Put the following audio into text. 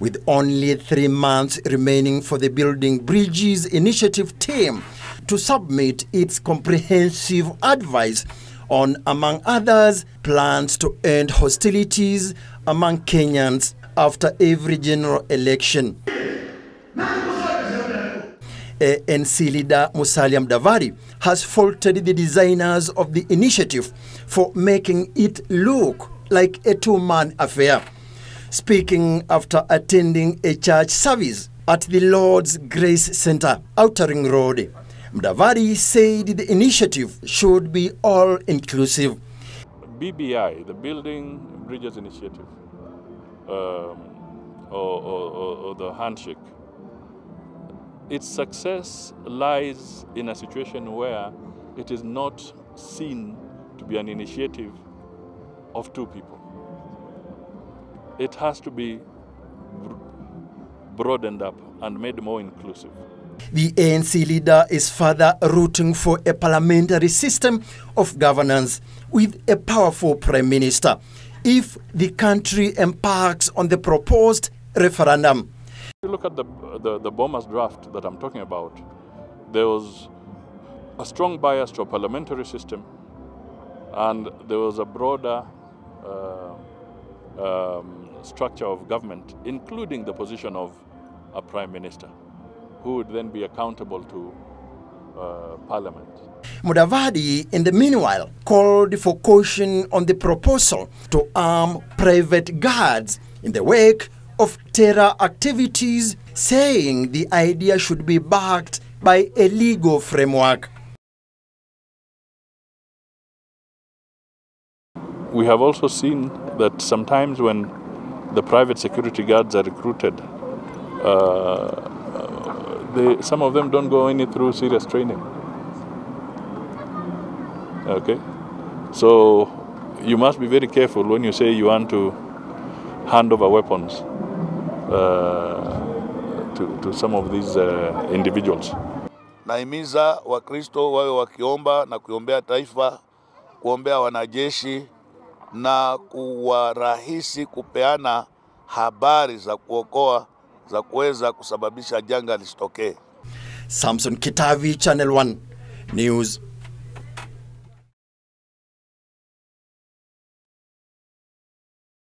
with only 3 months remaining for the Building Bridges Initiative team to submit its comprehensive advice on, among others, plans to end hostilities among Kenyans after every general election. ANC leader Musalia Mudavadi has faulted the designers of the initiative for making it look like a two-man affair. Speaking after attending a church service at the Lord's Grace Center, Outer Ring Road, Mudavadi said the initiative should be all-inclusive. BBI, the Building Bridges Initiative, or the handshake, its success lies in a situation where it is not seen to be an initiative of two people. It has to be broadened up and made more inclusive. The ANC leader is further rooting for a parliamentary system of governance with a powerful prime minister if the country embarks on the proposed referendum. If you look at the Boma's draft that I'm talking about, there was a strong bias to a parliamentary system, and there was a broader structure of government, including the position of a prime minister, who would then be accountable to parliament. Mudavadi, in the meanwhile, called for caution on the proposal to arm private guards in the wake of terror activities, saying the idea should be backed by a legal framework. We have also seen that sometimes when the private security guards are recruited, some of them don't go any through serious training. Okay, so you must be very careful when you say you want to hand over weapons to some of these individuals. Naimiza Wakristo wawe wakiomba na kuombea taifa, kuombea wanajeshi na kuwarahisi kupeana habari za kuokoa za kuweza kusababisha janga lisitokee. Samson Kitavi, Channel One News.